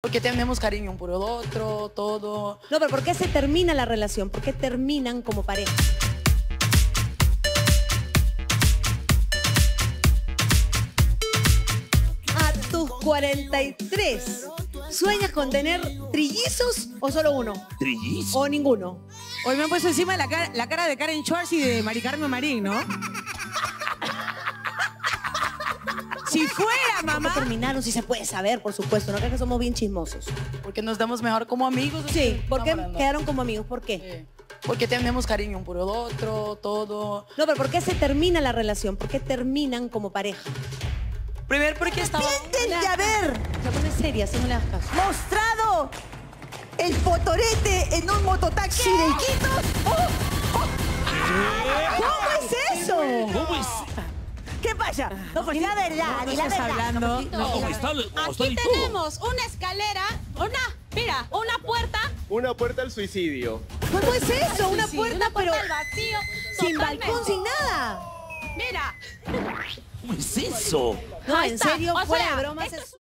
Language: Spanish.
Porque tenemos cariño por el otro, todo. No, pero ¿por qué se termina la relación? ¿Por qué terminan como pareja? A tus 43, ¿sueñas con tener trillizos o solo uno? ¿Trillizos? O ninguno. Hoy me han puesto encima la cara de Karen Schwartz y de Mari Carmen Marín, ¿no? Si fuera, mamá. ¿Cómo terminaron? Si se puede saber, por supuesto. No crees que somos bien chismosos. Porque nos damos mejor como amigos. Sí. ¿Por qué quedaron como amigos? ¿Por qué? Sí. Porque tenemos cariño por el otro, todo. No, pero ¿por qué se termina la relación? ¿Por qué terminan como pareja? Primero porque estaba... ¡Arrepiéntense, a ver! Se pone seria, si no le das caso. Mostrado el fotorete en un mototaxi de Iquitos. ¡Oh! ¡Oh! ¿Cómo es eso? ¿Qué pasa? No, pues la verdad, la verdad. Aquí tenemos una escalera, una puerta. Una puerta al suicidio. ¿Cómo es eso? Una puerta, pero al vacío, sin balcón, sin nada. Mira. ¿Cómo es eso? No, en serio, fuera de bromas.